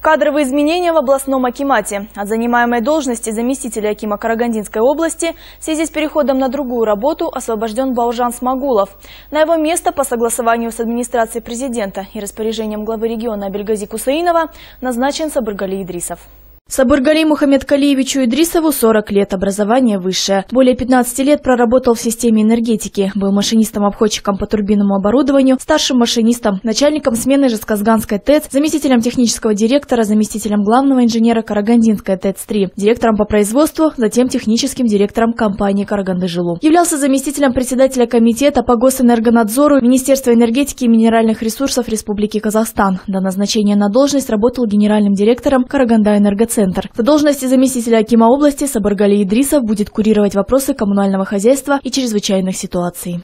Кадровые изменения в областном акимате. От занимаемой должности заместителя акима Карагандинской области в связи с переходом на другую работу освобожден Бауржан Смагулов. На его место по согласованию с администрацией президента и распоряжением главы региона Абельгази Кусаинова назначен Сабыргали Идрисов. Сабыргали Мухамедкалиевичу Идрисову 40 лет, образование высшее. Более 15 лет проработал в системе энергетики. Был машинистом-обходчиком по турбинному оборудованию, старшим машинистом, начальником смены Жезказганской ТЭЦ, заместителем технического директора, заместителем главного инженера Карагандинской ТЭЦ-3, директором по производству, затем техническим директором компании «Караганды-Жилу». Являлся заместителем председателя комитета по госэнергонадзору Министерства энергетики и минеральных ресурсов Республики Казахстан. До назначения на должность работал генеральным директором «Караганда-Энергоцентр». В должности заместителя акима области Сабыргали Идрисов будет курировать вопросы коммунального хозяйства и чрезвычайных ситуаций.